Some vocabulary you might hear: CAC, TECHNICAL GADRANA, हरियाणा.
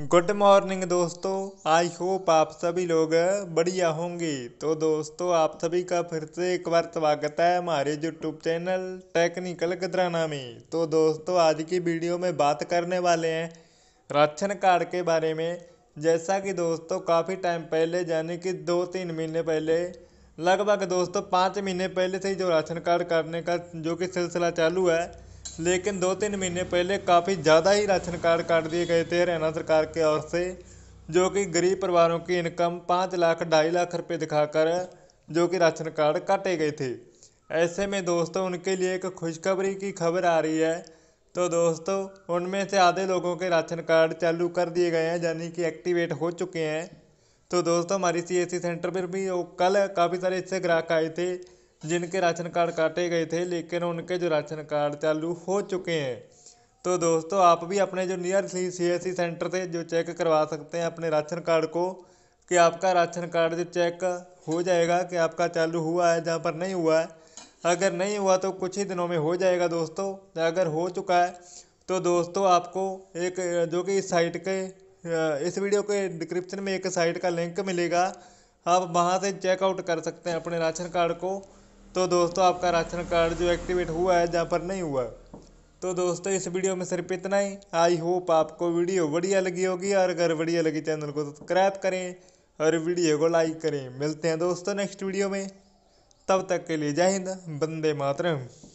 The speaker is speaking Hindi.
गुड मॉर्निंग दोस्तों, आई होप आप सभी लोग बढ़िया होंगे। तो दोस्तों, आप सभी का फिर से एक बार स्वागत है हमारे यूट्यूब चैनल टेक्निकल गदराना में। तो दोस्तों, आज की वीडियो में बात करने वाले हैं राशन कार्ड के बारे में। जैसा कि दोस्तों काफ़ी टाइम पहले, यानी कि 2-3 महीने पहले, लगभग दोस्तों 5 महीने पहले से ही जो राशन कार्ड करने का जो कि सिलसिला चालू है, लेकिन 2-3 महीने पहले काफ़ी ज़्यादा ही राशन कार्ड काट दिए गए थे हरियाणा सरकार की ओर से, जो कि गरीब परिवारों की इनकम 5 लाख 2.5 लाख रुपये दिखाकर जो कि राशन कार्ड काटे गए थे। ऐसे में दोस्तों उनके लिए एक खुशखबरी की खबर आ रही है। तो दोस्तों, उनमें से आधे लोगों के राशन कार्ड चालू कर दिए गए हैं, यानी कि एक्टिवेट हो चुके हैं। तो दोस्तों, हमारी CAC सेंटर पर भी कल काफ़ी सारे इससे ग्राहक आए थे जिनके राशन कार्ड काटे गए थे, लेकिन उनके जो राशन कार्ड चालू हो चुके हैं। तो दोस्तों, आप भी अपने जो नियर CAC सेंटर से जो चेक करवा सकते हैं अपने राशन कार्ड को, कि आपका राशन कार्ड जो चेक हो जाएगा कि आपका चालू हुआ है, जहां पर नहीं हुआ है। अगर नहीं हुआ तो कुछ ही दिनों में हो जाएगा दोस्तों। अगर हो चुका है तो दोस्तों आपको एक जो कि इस वीडियो के डिस्क्रिप्शन में एक साइट का लिंक मिलेगा, आप वहाँ से चेकआउट कर सकते हैं अपने राशन कार्ड को। तो दोस्तों, आपका राशन कार्ड जो एक्टिवेट हुआ है, जहाँ पर नहीं हुआ। तो दोस्तों, इस वीडियो में सिर्फ इतना ही। आई होप आपको वीडियो बढ़िया लगी होगी, और अगर बढ़िया लगी चैनल को सब्सक्राइब करें और वीडियो को लाइक करें। मिलते हैं दोस्तों नेक्स्ट वीडियो में, तब तक के लिए जय हिंद, वंदे मातरम।